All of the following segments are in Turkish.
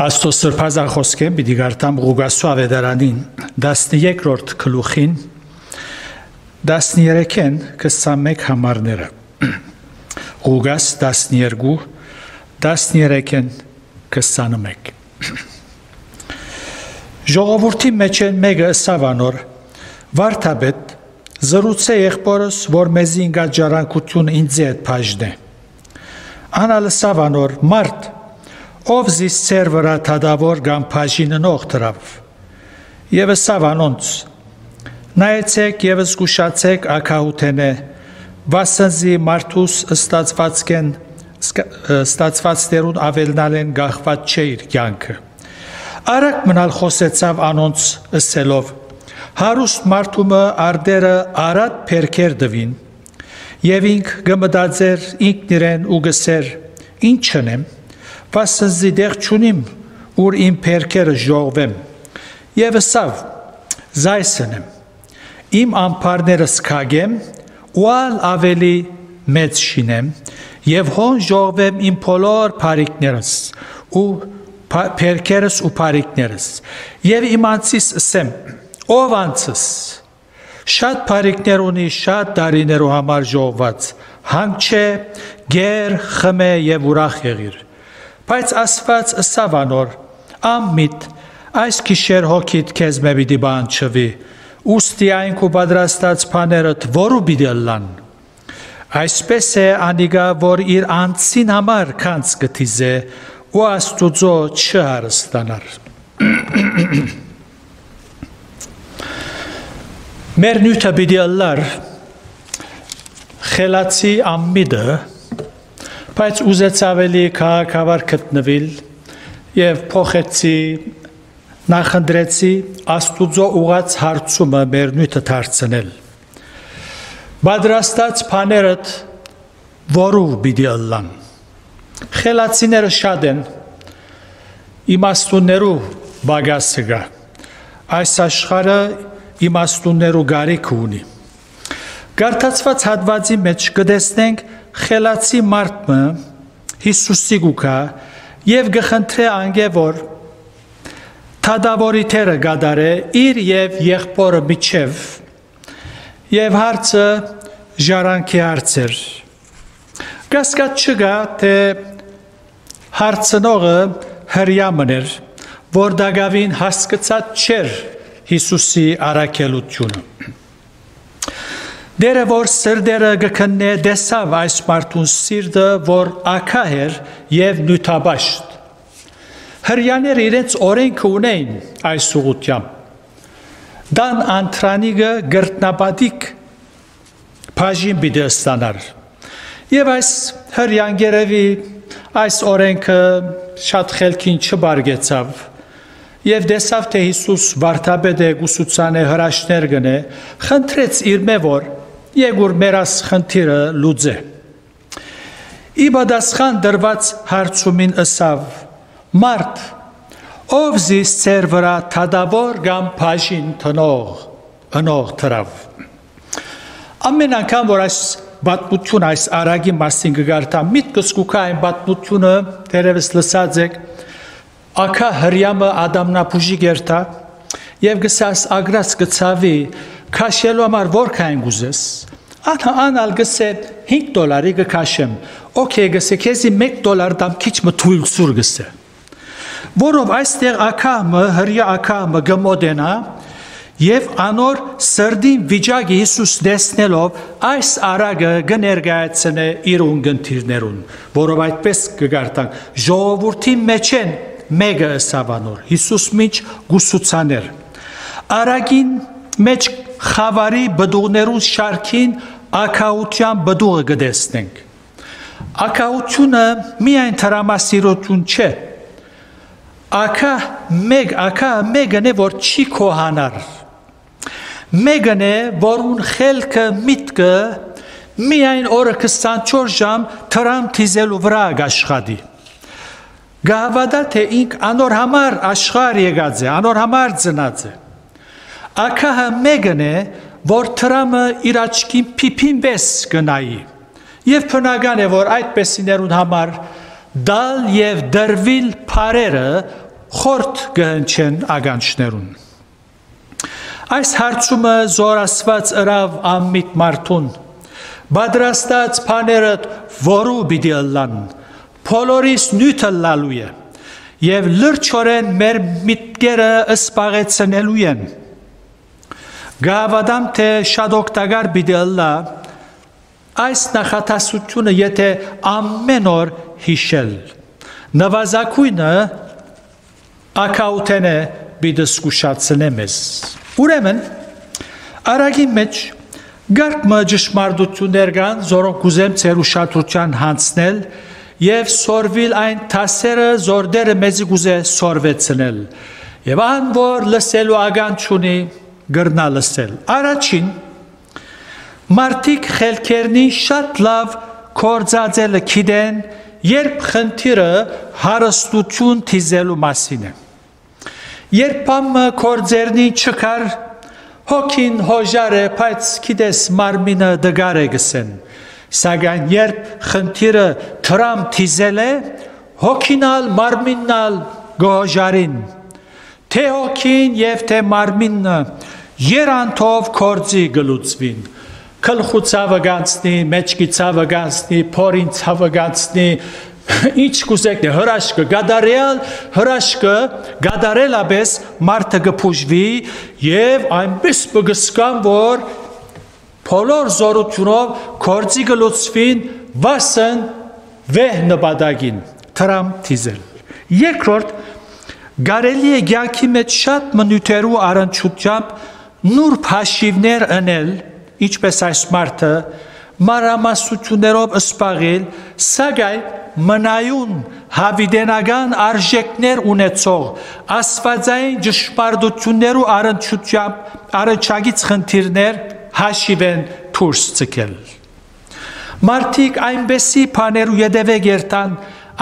از تو سرپاز خوسکه بیدیگارتم غوگاسو آوه درانین دست یک رورد کلوخین دست نیرکن که سمک همار نره غوگاس دست نیرگو دست نیرکن که سنمک جغاورتی مچن مگه سوانور var tabet zarutse yekboros vor mezinga jarankutun inzet pajde anal savanor mart ovzis servera tadavor gam pajin noxtrav yev savanons naetsek yev skusatsek akautene vasanzi martus statsvatsken statsvatsterun avelnalen gaxvat cheir yank arak mnal khosetsav anons selov Harus martumu ardera arat perkerdavin. Yevink gmdadzer inkniren ugeser inçenem. Vasızidek çunim ur imperker jovem. Yevesav zaysenem. İm amparneres kagem ual aveli metşinem. Yevhon jovem impolor parikneres. U perkeres u parikneres. Yev imansis sem. Ovansız. Şat parikneruni şat darineru hamar jovat. Hamçe ger xme yevurak yegir. Payts asfats savanor. Ammit ays kişer hokit kezme bidi bançevi. Ustiayn kubadrastats panerat voru bidellan. Ayspese aniga vor ir antsin hamar kants getize. O astuzo çağrıstanar. Mernüta bidiyallar xelatsi ammide payts uzetsaveli ka kavar ketnevil yev poxetsi naxandretsi astudzo ugats hartsuma mernüta tartsenel badrastats panerat voruv bidiyallan xelatsiner shaden imastuneru bagasga aysashxara İmastunneru garikuni. Gartatsvats hadvatsi mech gdesnenk xelatsi mart mı hisussiguka yev gxntre angevor tadavori ter gadare ir yev yexpor michev yev hartsa jaranki hartser. Gaskatçıga te hartsnoğ heryamner vordagavin hasktsat çer Hisusi arakelutjunu. Dere vor sırdere gıkenne desav aysmartun sirde vor akaher yev nütabaşt. Hıryaner irenç orenk uneyn aysuğutyam. Dan antranige gırtnabadik pajin bide ıslanar. Yev ays hıryan gerevi ays orenk şat helkin çıbar getsav. Yev desav te Hisus vartabede gusutsane hraşnergene xantrets irme vor yegur meras xantira ludze ibadas xan dervats hartsumin ısav mart ovzi servera tadavor gam pajin tnoğ trav ammenan kan voras batbutun ays aragi masingartam mitkuskukayn batbutunu tereves lsadzek Aka hıryamı adamna puji gerta, yevgesas agras gıtsavi, kaşelu amar vorkayın guzes. Anal gıse $5 gıkaşem, okey gıse kezi $100 kiçme tuylsur gıse. Vorov aystek aka mı, hırya aka mı gımodena, yev anor sırdim vicagi Hisus desnelov, ays araga gınergayetsene irun gıntirnerun. Vorov aytpes gıgartan, jovurtin meçen, Mega savanor. Hisus miç gusutsaner. Aragin meç xavari beduğnerun şarkin akautyan beduğa gıdesneng. Akautyuna miyayn taramasirotun çe. Aka megane vor çi kohanar. Megane vorun xelke mitke miyayn orakistan çorjam taram tizelu vra gaşxadi. Gavada te ink anor hamar aşgariye gadze, anor hamar zinadze. Akaha megane vor tramı iraçkin pipin bes gınayi. Yev pınagane vor ayt besinerun hamar dal yev dervil parere Hort gençen agançnerun. Այս հարցումը զորացված ըրավ ամմիտ մարդուն, բադրաստած պաներըտ որու բիդի ըլլան, պոլորիս նույթ ըլլալու է, և լրջորեն մեր միտկերը ըսպաղեցնելու են, գավադամ թե շատ օգտագար բիդի ըլլա, այս նախատասությունը եթե ամեն օր հիշել, նվազակույնը ակաութեն է բիդը սկուշացնեմս։ Ուրեմն, առագին մեջ գարկմը ճշմարտություններն զորոքուզեմ ծերուշատության հանցնել և սորվիլ այն տասերը զորդերը մեզի գուզե սորվեցնել և ան որ լսելու ագանչունի գրնա լսել։ Առաջին, մարդիկ խելքերնի շատ լավ կործածելը կիդեն, երբ խնդիրը հարստություն թիզելու մասին է։ Երբամը կործերնի չկար, հոքին հոժար է, պայց կիդես մարմինը դգար է գսեն։ Սագան երբ խնդիրը թրամ թիզել է, հոքինալ մարմիննալ գոհոժարին։ Թե հոքին և թե մարմիննը երանթով կործի գլուցվին։ Կլխու ծավը գանցնի, մեջքի ծավը գանցնի, պորին ծավը գանցնի, İç kuzekne hıraşkı gadarel, hıraşkı gadarel abes martı gıpuşvi yev ayn bis bıgıskan vor polor zoru tunov korci gılıçfin vasın vehne badagin tram tizel. Yekrord gareliye gyakimet şatmı nüteru aran çutcamp nur paşivner anel iç besayş martı marama sutunerov ıspağil sagay Մնայուն հավիդենագան արժեքներ ունեցող, ասվածային ճշմարտություններ ու առնչագից խնդիրներ հաշիվ են դուրս ցկել։ Մարդիկ այնպեսի բաներ ու յետևեգ երթան,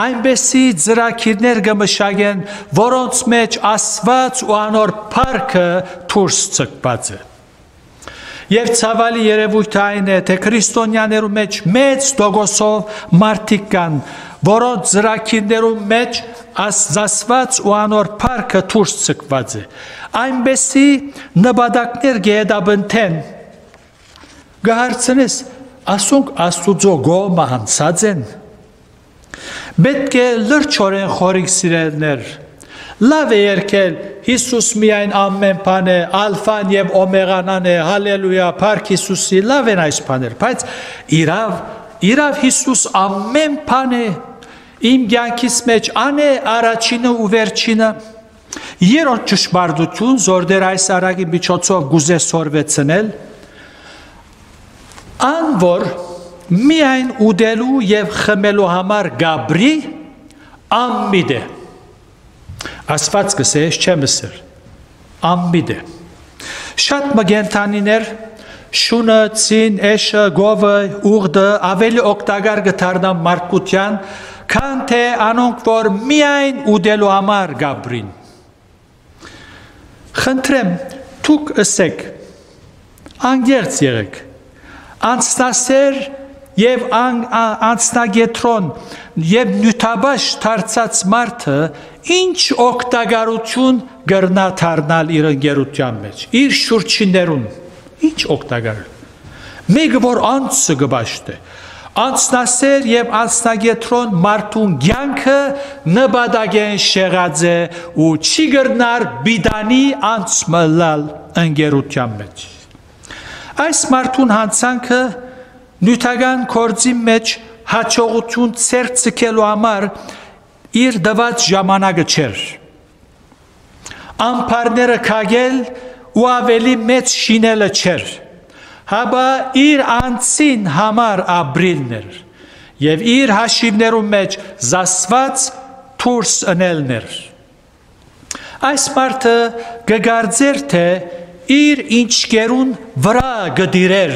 այնպեսի ծրագիրներ կմշակեն, որոնց մեջ ասված ու անոր փառքը դուրս ցկված է։ Եվ ցավալի երևույթ այն է, թե քրիստոնյաներու մեջ մեծ դոգոսով մարդիկ կան, որոնց ծրագիրներու մեջ ասված ու անոր փառքը դուրս ցկված է։ Այնպեսի նպատակներ գեդաբնթեն։ Գահարցնես, ասոնք Աստուծո գոհը հանցած են։ Պետք է լրջորեն խորիկ սիրելներ։ Լավ է երկել Հիսուս միայն ամեն բան է, ալֆան և օմեգանան է, հալելույա, փառք Հիսուսի, լավ են այս բաներ, բայց իրավ Հիսուս ամեն բան է, իմ կյանքիս մեջ ան է առաջինը ու վերջինը։ Երրորդ ճշմարտություն, զորդեր այս արագի միջոցով գուզե սորվեցնել, ան որ միայն ուտելու և խմելու համար գաբրի ամմիդ է։ Ասված կսեես չէ մսր, ամբիդ է։ Շատ մգենթանիներ, շունը, ծին, էշը, գովը, ուղդը ավելի օգտագար գտարնան մարդկության, կան թե անոնք, որ միայն ուդելու համար գաբրին։ Խնդրեմ, թուք ըսեք, անգերց երեք, անցնասեր և անցնագետրոն և նյութաբաշ թարցած մարդը ինչ օգտագարություն գրնա թարնալ իր ընգերության մեջ, իր շուրջիներուն, ինչ օգտագարություն։ Մեկ որ անցը գբաշտ է, անցնասեր և անցնագետրոն մարդուն գյանքը նպատակեն շեղած է ու չի գրնար բիդանի անցմլալ ընգերության մեջ։ Այս մարդուն հանցանքը նյութական կործի մեջ հաճողություն ցերկ ցկելու համար իր դված ժամանակը չեր։ Ամփարները քագել ու ավելի մեծ շինելը չեր։ Հաբա իր անձին համար ապրելն էր և իր հաշիվներու մեջ զասված դուրս ընելն էր։ Այս մարդը կգարձեր, թե իր ինչքերուն վրա գդիրեր,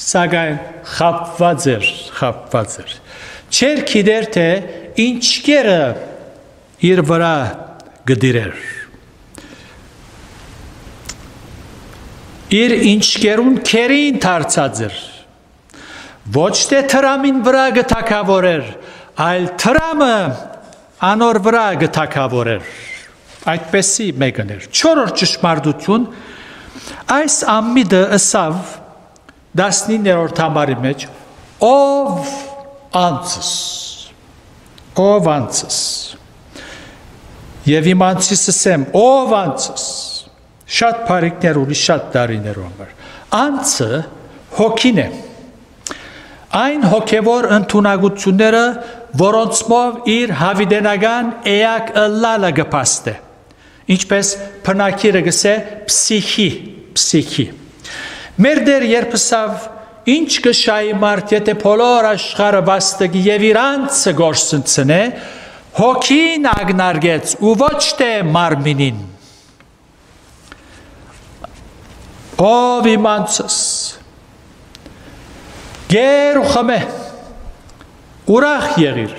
սակայն խաբված էր։ Չեր գիտեր, թե ինչքերը իր վրա գդիրեր։ Իր ինչքերուն քերին թարցած էր։ Ոչ թե թրամին վրա գտակավորեր, այլ թրամը anor vragı takavorer. Ayt besi meganer. Çorur çüşmardutun. Ays ammide esav dasniner ortamarimeç ov ansız. Ov ansız. Yevim ansısısem ov ansız. Şat parikner uli şat dariner onlar. Ansı hokine. Ayn hokevor entunagutsunere vorontsmov ir havidenagan eyak ıllala gıpaste. İçpes pınakire gıse psihi. Merder yerpisav inç gışayı martyete poloraşkar vastagi yeviransı gorsuntsine hokin agnargets uvoçte marminin. O vimansız. Ger uxame. Urah yeğir.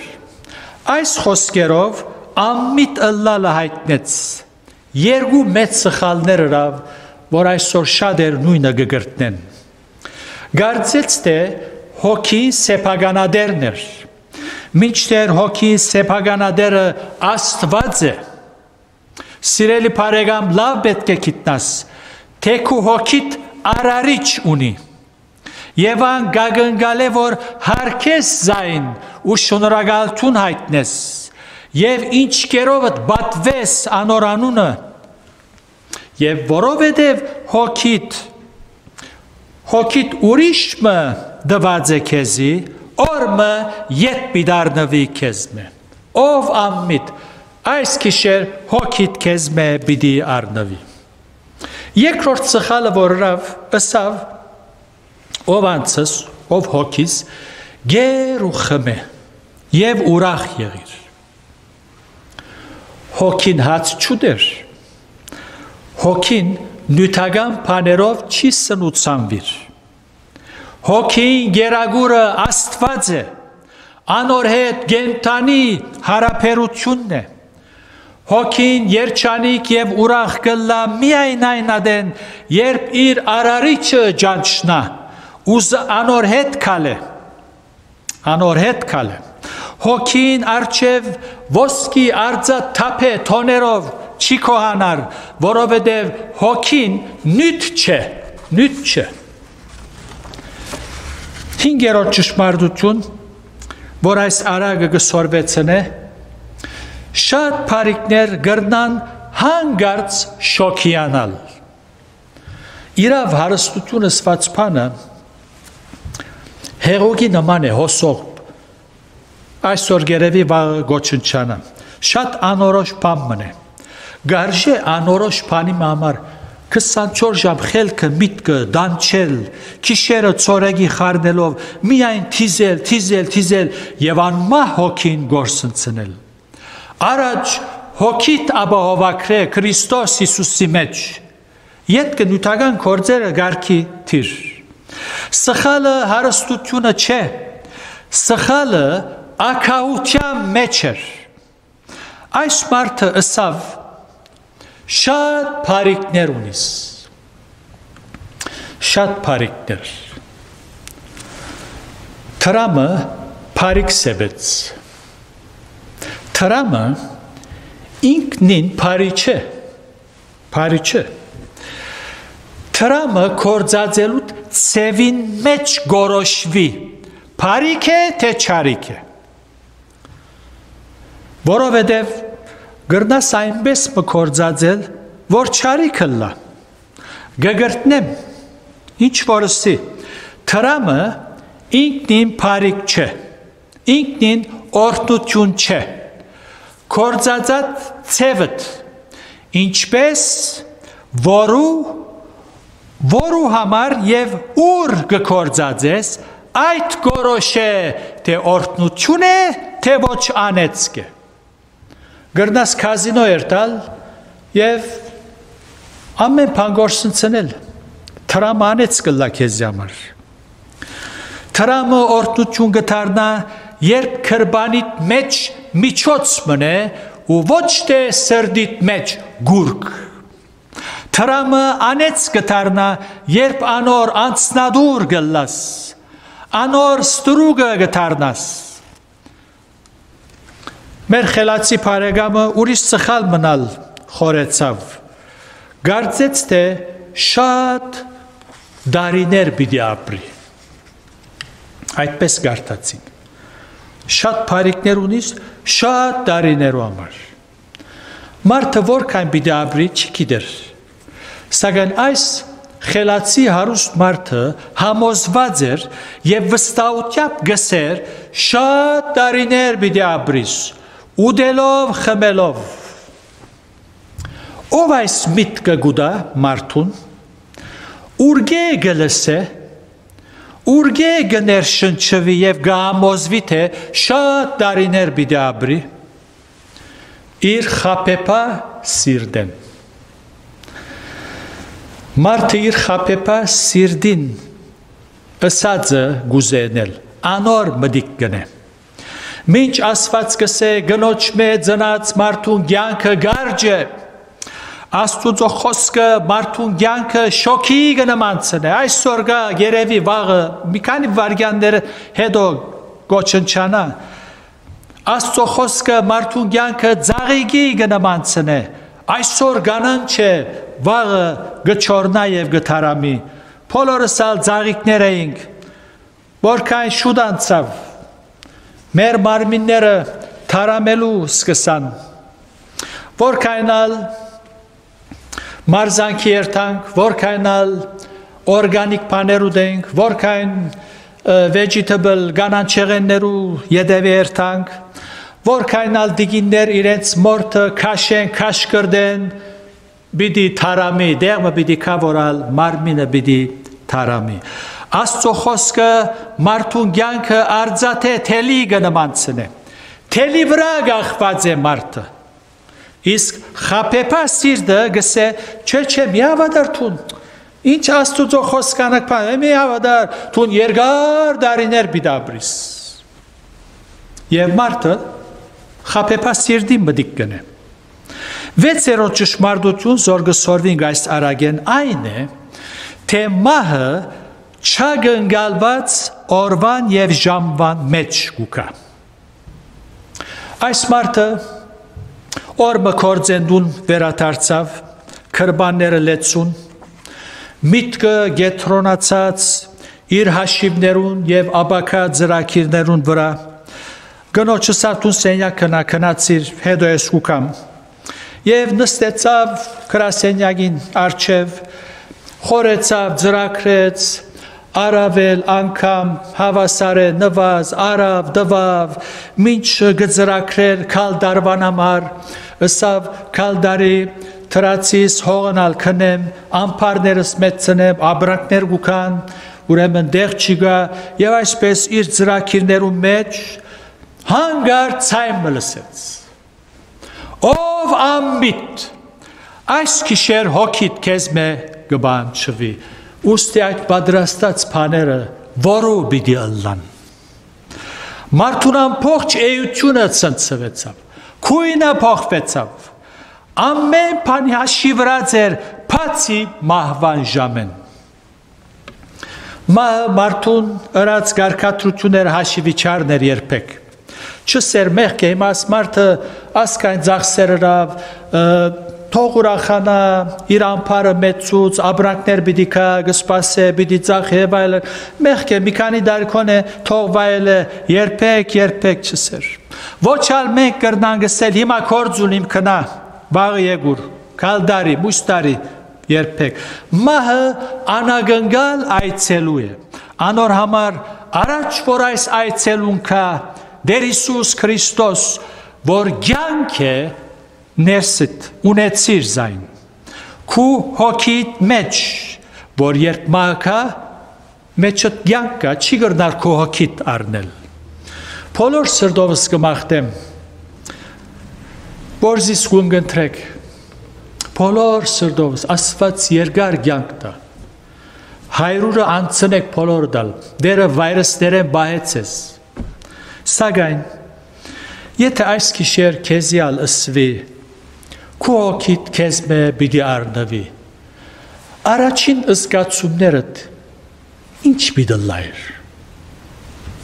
Ays xoskerov ammit ılla lahaytnets. Yergu metsikhalner rav voray sorşader nuyna gıgırtnen. Gardzetse hoki sepagana derner. Miçler hoki sepagana der astvadze. Sireli paregam lavbetke kitnas. Teku hokit arariç uni. Yevan gagıngalevor herkes zayn. Uşunuragaltun haytnes. Yev inçkerovat batves anoranunu. Yev vorovedev hokit. Hokit uriş mı dıvadze kezi? Or mı yet bidarnıvi kezme? Ov ammit. Ays kişer hokit kezme bidi arnıvi. Yekror tıxalı vorav, ısav, ovansız, ov hokiz, geru xıme, yev urağ yeğir. Hokin hat çuder. Hokin nütagan panerov çizsin utsan vir. Hokin geragura astvadze, anorhet gentani haraperutçunne. Hokin yerçanik yev urah gılla miyaynaynaden yerp ir arariçı cançna uz anorhet kale. Anorhet kale. Hokin arçev voski arza tape tonerov çikohanar vorovedev hokin nütçe. Hingerot çüşmardutun vorays aragı sorvetsene Şart parikner gırnan hangarts şokiyanal. İrav harıstutun ısfatspana herogi namane hosok aysor gerevi vağı goçınçana. Şart anoroş pammane. Garje anoroş panim amar. Kıssan çorjam helke mitkı dançel kişere çoregi harnelov miyayn tizel yevan ma hokin gorsınsınel. Araç hokit abahovakre Kristos İsusi meç. Yetke nütagan kordzere garki tir. Sıhalı harastutuna çe. Sıhalı akavutya meçer. Ays martı ısav. Şat parikner unis. Şat parikner. Tramı parik sebet. Tarama inknin pariçe. Tarama korzadzelut sevinmeç goroşvi. Parike te çarike. Vorovedev gırna sayın bes mi korzadzel vor çarikılla. Gagırtnem inç vorusi. Tarama inknin parikçe. İnknin ortutunçe. Korzadzat sevet. İnçpes voru hamar yev urg kordzadzes ait goroşe te ortnuçune te voç anetske. Gırnas kazino ertal yev ammen pangorsınçınel. Tram anetskilla kezyamar. Tramı ortnuçun gıtarna Yer kırbanit meç miçotsmane uvoçte serdit meç gurg. Tramı anets gıtarna yerp anor antsnadur gıllas. Anor struga gıtarnas. Մեր խելացի բարեկամը ուրիշ սխալ մնալ խորեցավ, կարծեց թե շատ դարիներ պիտի ապրի, այդպես կարծացին, շատ բարիքներ ունիս, շատ դարիներու համար, մարդը որքան պիտի ապրի չգիտեր, սակայն այս խելացի հարուստ մարդը համոզված էր և վստահությամբ գսեր շատ տարիներ պիտի ապրիս, ուտելով, խմելով։ Ով այս միտքը գուտա մարդուն, ուղղե գլսե, ուղղե գներշնչվի և կհամոզվի, թե շատ տարիներ պիտի ապրի, իր խաբեբա սիրտն։ Մարդը իր խաբեբա սիրտին ասածը գուզենել, անոր մտիկ գնե։ Մինչ ասված կսե գնոջ մեծ զնած մարդուն կյանքը գարջ է, Աստուծո խոսքը մարդուն կյանքը շոքի գնմանցն է, այսօր գա երևի վաղը մի քանի վայրկյանները հետո գոչնչանա, Աստուծո խոսքը մարդուն կյանքը ծաղիկի գնմանցն է, այսօր գանանչ է, վաղը գչորնա և գթարամի, պոլորս ալ ծաղիքներ էինք, որքայն շուտ անցավ, մեր մարմինները թարամելու սկսան, որքայն ալ մարզանքի երթանք, որքայն ալ օրգանիկ պաներ ուտենք, որքայն վեջիտաբլ գանանչեղեններու ետևի երթանք, որքայն ալ դիգիններ իրենց մորթը քաշեն, քաշկրդեն, բիդի թարամի, դեղմը բիդի կավորալ, մարմինը բիդի թարամի։ Աստծո խոսկը մարդուն կյանքը արձատ է թելի գնմանցն է, թելի վրա գախված է մարդը, իսկ խաբեբա սիրտը գսե չէ մի հավատար թուն, ինչ աստծո խոսկանակ պան, մի հավատար թուն երկար դարիներ պիտի ապրիս։ Եվ մարդը խաբեբա սիրտին մտիկ գնե։ Վեցերոտ ճշմարտություն զորգը սորվինգ այս արագեն այն է, թե մահը չգնգալված օրվան և ժամվան մեջ գուկա։ Այս մարդը օրը կործենդուն վերադարձավ, կրբանները լեցուն, միտքը գետրոնացած իր հաշիվներուն և ապակա ծրագիրներուն վրա, գնոջը սատուն սենյակը կնացիր հետո ես գուկամ, Եվ նստեցավ կրասենյագին արջև, խորեցավ, ձրակրեց, առավել, անգամ, հավասար է, նվազ, առավ, դվավ, մինչ գծրակրել, կալ դարվանամար, ըսավ կալ դարի թրացիս հողնալ կնեմ, ամպարներս մեծնեմ, աբրանքներ գուկան, ուրեմն դեղ չիգա, և այսպես իր ձրակիրներու մեջ հանգար ծայմ մլսեց։ Ով ամբիտ, այս կիշեր հոգիտ կեզմ է գբանչվի, ուստի այդ բադրաստած պաները որու բիդի ըլլան։ Մարդուն ամպողջ էյությունը ծնցվեցավ, կույնը պողվեցավ, ամեն պանի հաշիվրած էր պացի մահվան ժամեն։ Մահը մարդուն ըրած գարկատրություն էր հաշիվիչարն էր երբեք։ Չսեր մեղք է, իմ աս մարդը ասկայն ձախսեր հրավ, թող ուրախանա, իր ամպարը մեծուց, աբրանքներ բիդի կա, գսպաս է, բիդի ձախ է, վայել է, մեղք է, մի քանի դարքոն է, թող վայել է, երբեք, երբեք չսեր։ Ոչ ալ մենք կրնան գսել, հիմա կործուն իմ կնա, վաղը եգուր, կալ դարի, մուս դարի, երբեք։ Մահը անագնգալ այցելու է, անոր համար առաջ որ այս այցելունքա Դեր Հիսուս Քրիստոս, որ գյանք է ներսիտ, ունեցիր զայն, կու հոգիտ մեջ, որ երբ մահակա, մեջըտ գյանքա, չի գրնար կու հոգիտ արնել։ Պոլոր սրդովս կմաղթեմ, որ զիս գում գնտրեք, պոլոր սրդովս, ասված երգար գյանք դա, հայրուրը անցնեք պոլոր դալ, դերը վայրսներեն բահեցես, Սագայն, եթե այս կիշեր կեզիալ ըսվի, կու հոգիտ կեզմ է բիդի արնվի, առաջին ըսկացումներըտ ինչ բիդը լայր,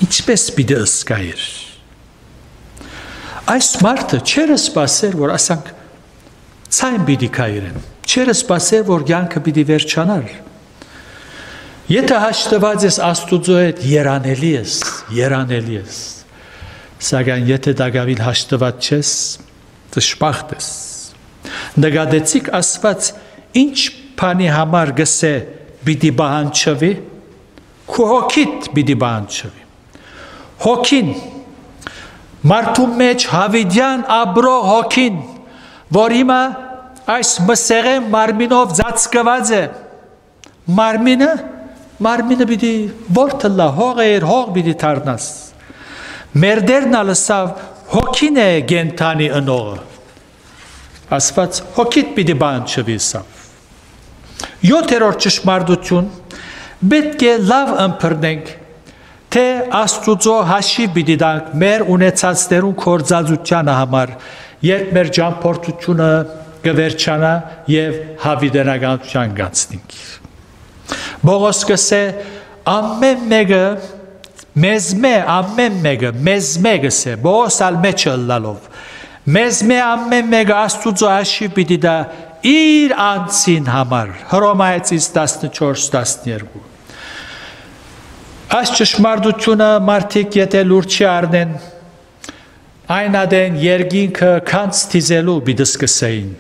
ինչպես բիդը ըսկայր, Ai smarte, ceres baser vor asank, caim bidi kairen, ceres baser vor gyanka bidi verçanar. Yeta haçta vazes astudzoet yeranelies. Sagan yete dagavil haçta vazes dışpahtes. Dagadecik asvat inç pani hamar gese bidi bahançavi, kuhokit bidi bahançavi. Hokin, martummeç havidyan abro hokin, vorima ays msere marminov zatskavaze. Marmina bidi vortla hoğer hoğ bidi tarnas. Merdernalı sav hokine gentani anor. Asfat hokit bidi bançevi sav. Yo terörçüş marduçun betke lav amperneng te astuzo haşi bidi dank mer unetsasterun korzazutçana hamar yetmer jamportuçuna geverçana yev havidenagantçan gatsning. Boğazgese ammemmege mezme ammemmege mezmegese boğaz almeçallalov mezme ammemmege astudzo haşi bidi da ir antsin hamar hromayet istasni çorstasnir bu aşçış marduçuna martik yete lurçi arnen aynaden yergin ka kans tizelu bidiskseyin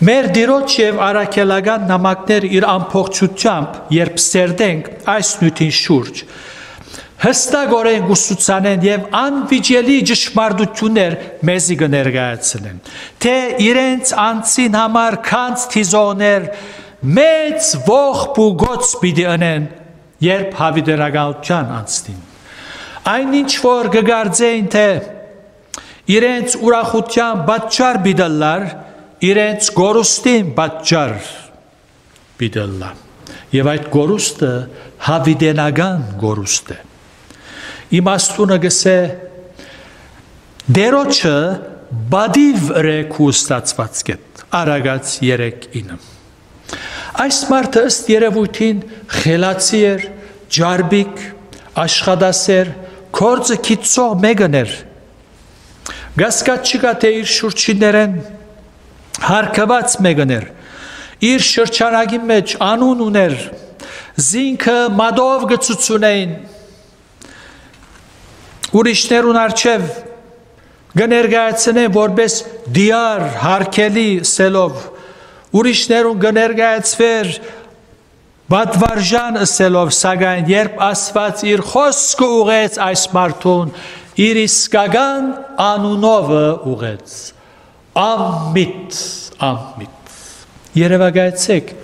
mer diroçev arakelagan namakner ir ampokçutçamp yerpserdenk aysnutin şurç hısta goren gusutsanen yev anviceli cışmarduçuner mezigner gayatsinen te irenc antsin hamar kans tizoner mets voh bu gots bidi anen yerp havideragavcan anstin ayninç vor ggarzeyn te irenc urahutyan batçar bidallar İrenç gorustin batçar bidalla. Yevayt gorusta havidenagan gorusta. İmastuna gese deroça badiv rekustatsvatsket. Aragac yerek inim. Ays marta ist yerevutin xelatsiyer, carbik, aşkadaser, korza kitso meganer. Gaskatçıga teir şurçineren Harkabats meganer, ir şırçanagin meç anun uner, zinka madov gıtsutuneyn, urişner unarçev, gıner gayetsine vorbes diyar harkeli selov, urişner un gıner gayetsfer, badvarjan selov sagan yerp asvat ir hosku uğets aysmartun, iris kagan anunova uğets. Amit. Yereva gayetsek,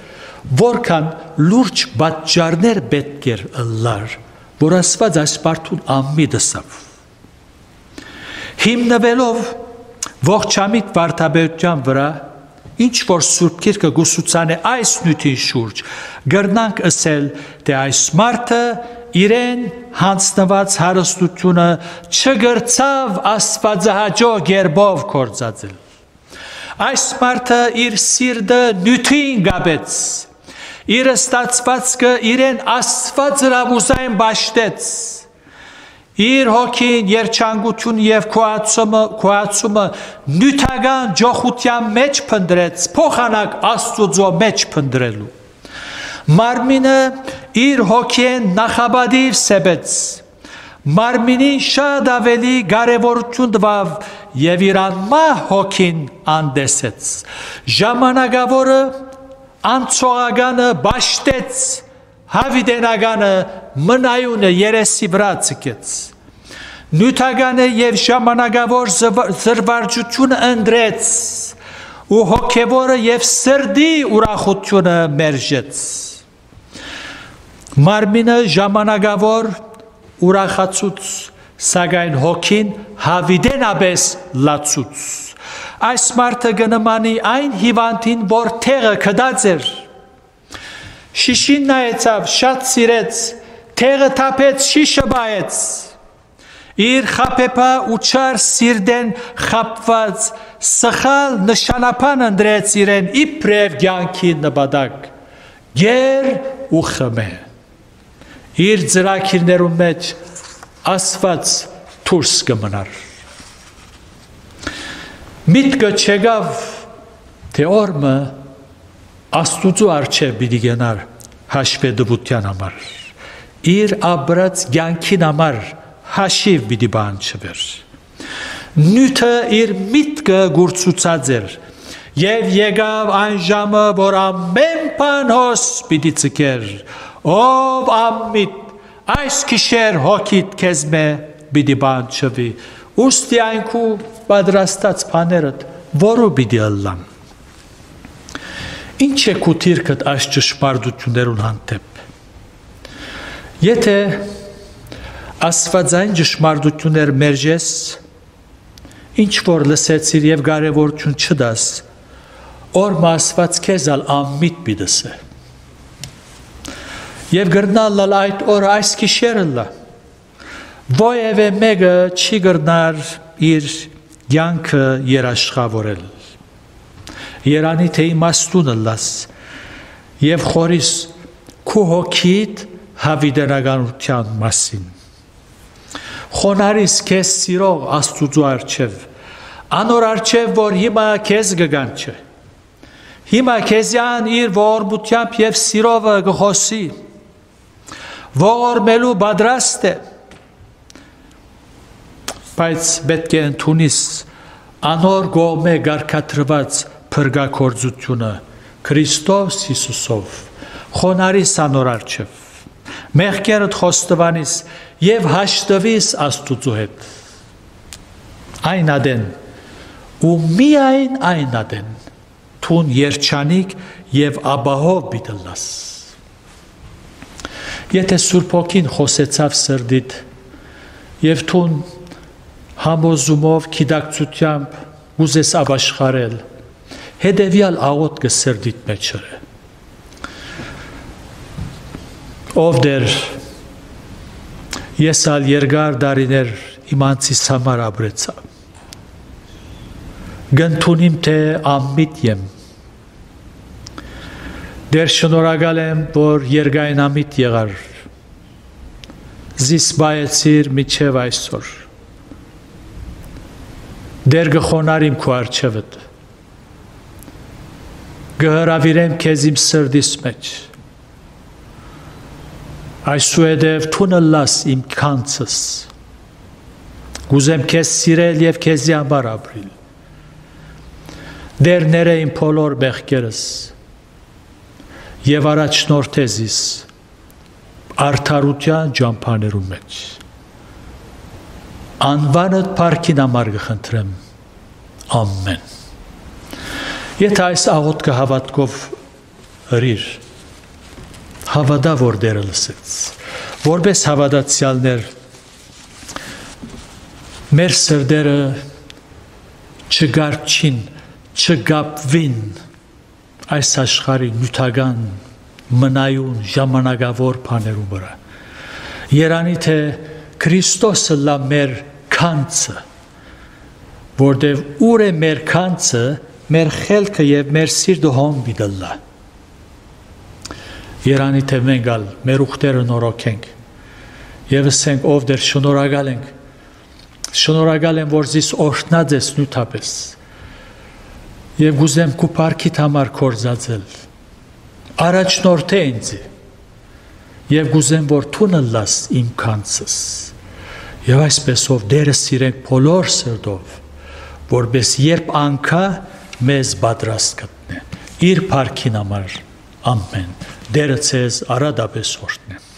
vorkan lurç batcarner betger ıllar, vorasva zaspartun amidasav. Himnevelov, vohçamit vartabevcan vıra, inç vor sürpkirka gusutsane ays nütin şurç, gırnank ısel te ays marta, İren hansnavats harastutuna çıgırtsav asvadzahaco gerbov kordzadzil. Aşmarta ir sirda nütin gabets. Ir statsvatska iren asvadzravuzayın baştets. Ir hokin yerçanguçun yev koatsuma nütagan johutyan meçpındrets. Pohanak astudzo meçpındrelu. Marmine ir hoken nakhabadir sebets. Marminin şadaveli garevorçundvav yeviranma hokin andesets. Jamanagavoru antsoğaganı baştets. Havidenaganı mınayunu yere sivratikets. Nütaganı yev jamanagavor zırvarcuçun endrets. U hokevoru yev sırdi urahutçunu merjets. Marmina jamanagavor urahatuts sagain hokin havidenabes latuts. Ays marta ganamani ayn hivantin vor tera kadadzer. Şişin nayetsav şat sirets tera tapets şişabayets. İr xapepa uçar sirden xapvaz sıxal nışanapan andrets iren iprev gyankin nabadak. Ger uxame. İr zırakirnerun meç asfats turs gımınar. mitga čegav teorma astucu arče biligenar hašvedu budyanamar. Ir abrat yankinamar hašiv bidibançıver. Nüta ir mitga gurtsutsadzer. Yev yegav anjamı boram mempanos bidiciker. Ov ammit askişer hokit kezme bidibançıvi. Ustiyanku badrastat panerat voru bidiallam. İnce kutirkat aşçı şpardutünerun hantep. Yete asfadzanji şpardutüner merjes inç vorla setsir yevgare vorçun çıdas orma asfadz kezal ammit bidası. Yevgirnallal ait or askişerilla. Voye ve mega çigırnar ir yankı yeraşka vorel. Yerani teymastunallas. Yev xoris kuhokit havideragan utyan masin. Xonaris kes sirog astudu arçev. Anor arçev vor hima kez gagançe. Hima kezyan ir vor butyap yev sirova ghosi. Vor melu badraste. Payts betken Tunis anor gome garkatrvats pırga korzutyuna Kristos Isusov xonaris anor archev mehkerot xostvanis yev hashtvis astutzuhet aynaden u miain aynaden tun yerchanik yev abahov bidillas yete surpokin xosetsav sirdit yev tun Hamozumov kidak tutyam uzes abaşkarel. Hedevial ağot gısır ditme çare. Ovder yesal yergar dariner imansi samar abretsa. Gentunim te ammit yem. Derşinoragalem bor yergayn ammit yegar. Zis bayetsir miçevay sor. Derge xonarim ku arçevet. Gehravirem kezim sır dismeç. Ay suedev tunellas imkansız. Guzem kes sirelyev keziam bar abril. Der nereyim polor behkeriz. Yev araç norteziz. Artarutyan campanerumeç. Anvanat parkina margıxıntrem. Amen. Yetayis ağıtka havatkov rir. Havada vor derilisiz. Vorbes havada tsyalner. Merserdere çıgarçin, çıgapvin. Ay saşkari nütagan, mınayun, jamanaga vor panerubara. Yeranite Kristos la mer kanca. Vordev ure mer kanca, mer helka yev mer sirdohom bidalla. Yerani temengal, mer uhteren orokenk. Yevsenk ovder şonoragalenk. Şonoragalen vorzis ortnades nütabes. Yev guzem kuparki tamar korzazel. Araç nortenzi. Yev guzem vor tunellas imkansız. Yavaş besov deresirenk polor serdov. Vor bes yerp anka mez badras katne. Ir parkinamar. Amen. Deresiz arada besort ne.